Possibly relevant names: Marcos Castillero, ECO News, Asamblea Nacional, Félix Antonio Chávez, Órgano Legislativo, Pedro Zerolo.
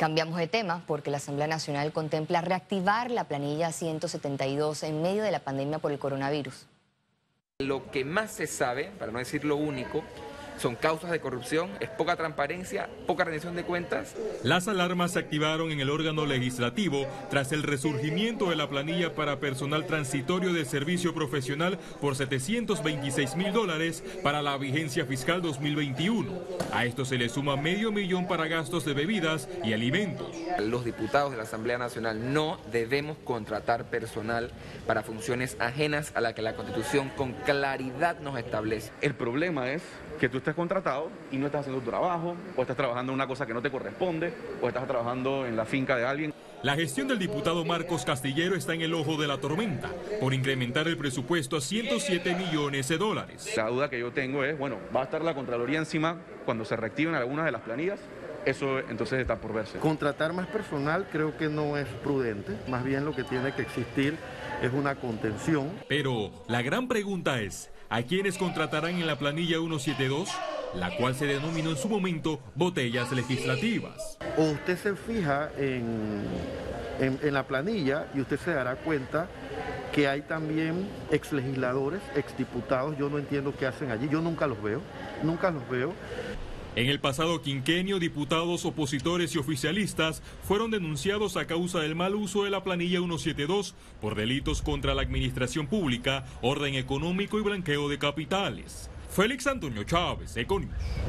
Cambiamos de tema porque la Asamblea Nacional contempla reactivar la planilla 172 en medio de la pandemia por el coronavirus. Lo que más se sabe, para no decir lo único, son causas de corrupción, es poca transparencia, poca rendición de cuentas. Las alarmas se activaron en el órgano legislativo tras el resurgimiento de la planilla para personal transitorio de servicio profesional por $726.000 para la vigencia fiscal 2021. A esto se le suma $500.000 para gastos de bebidas y alimentos. Los diputados de la Asamblea Nacional no debemos contratar personal para funciones ajenas a la que la Constitución con claridad nos establece. El problema es que tú estás contratado y no estás haciendo tu trabajo, o estás trabajando en una cosa que no te corresponde, o estás trabajando en la finca de alguien. La gestión del diputado Marcos Castillero está en el ojo de la tormenta, por incrementar el presupuesto a $107 millones. La duda que yo tengo es, bueno, ¿va a estar la Contraloría encima cuando se reactiven algunas de las planillas? Eso entonces está por verse. Contratar más personal creo que no es prudente, más bien lo que tiene que existir es una contención. Pero la gran pregunta es, ¿a quiénes contratarán en la planilla 172? La cual se denominó en su momento botellas legislativas. O usted se fija en la planilla y usted se dará cuenta que hay también exlegisladores, exdiputados. Yo no entiendo qué hacen allí, yo nunca los veo, nunca los veo. En el pasado quinquenio, diputados, opositores y oficialistas fueron denunciados a causa del mal uso de la planilla 172 por delitos contra la administración pública, orden económico y blanqueo de capitales. Félix Antonio Chávez, ECO News.